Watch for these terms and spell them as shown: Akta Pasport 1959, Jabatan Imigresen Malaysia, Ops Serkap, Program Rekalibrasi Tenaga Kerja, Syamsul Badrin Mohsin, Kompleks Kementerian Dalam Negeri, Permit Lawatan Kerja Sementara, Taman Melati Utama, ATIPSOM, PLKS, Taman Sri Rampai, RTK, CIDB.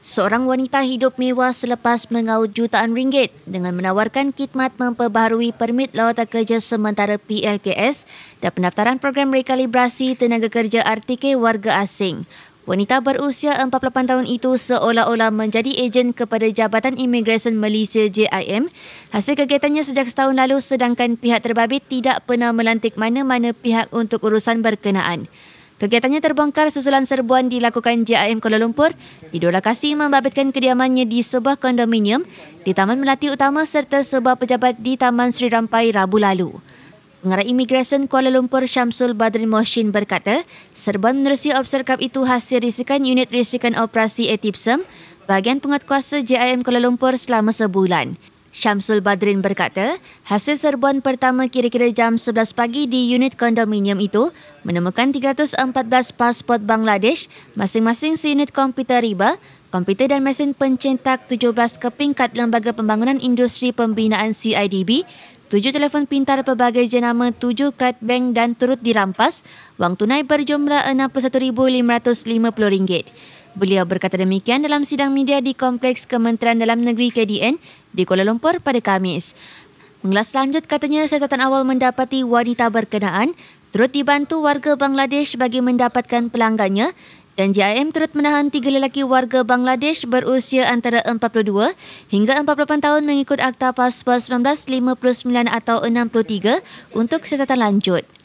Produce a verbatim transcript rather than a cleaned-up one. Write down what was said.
Seorang wanita hidup mewah selepas mengaut jutaan ringgit dengan menawarkan khidmat memperbaharui Permit Lawatan Kerja Sementara P L K S dan pendaftaran program rekalibrasi tenaga kerja R T K warga asing. Wanita berusia empat puluh lapan tahun itu seolah-olah menjadi ejen kepada Jabatan Imigresen Malaysia J I M hasil kegiatannya sejak setahun lalu, sedangkan pihak terbabit tidak pernah melantik mana-mana pihak untuk urusan berkenaan. Kegiatannya terbongkar susulan serbuan dilakukan J I M Kuala Lumpur di dua lokasi membabitkan kediamannya di sebuah kondominium di Taman Melati Utama serta sebuah pejabat di Taman Sri Rampai Rabu lalu. Pengarah Imigresen Kuala Lumpur Syamsul Badrin Mohsin berkata, serbuan menerusi Ops Serkap itu hasil risikan unit risikan operasi ATIPSOM bahagian penguatkuasa J I M Kuala Lumpur selama sebulan. Syamsul Badrin berkata, hasil serbuan pertama kira-kira jam sebelas pagi di unit kondominium itu menemukan tiga ratus empat belas pasport Bangladesh, masing-masing seunit komputer riba, komputer dan mesin pencetak, tujuh belas keping kad Lembaga Pembangunan Industri Pembinaan C I D B, tujuh telefon pintar pelbagai jenama, tujuh kad bank dan turut dirampas, wang tunai berjumlah enam puluh satu ribu lima ratus lima puluh ringgit. Beliau berkata demikian dalam sidang media di Kompleks Kementerian Dalam Negeri K D N di Kuala Lumpur pada Khamis. Mengulas lanjut, katanya siasatan awal mendapati wanita berkenaan turut dibantu warga Bangladesh bagi mendapatkan pelanggannya, dan J I M turut menahan tiga lelaki warga Bangladesh berusia antara empat puluh dua hingga empat puluh lapan tahun mengikut Akta Pasport seribu sembilan ratus lima puluh sembilan atau enam puluh tiga untuk siasatan lanjut.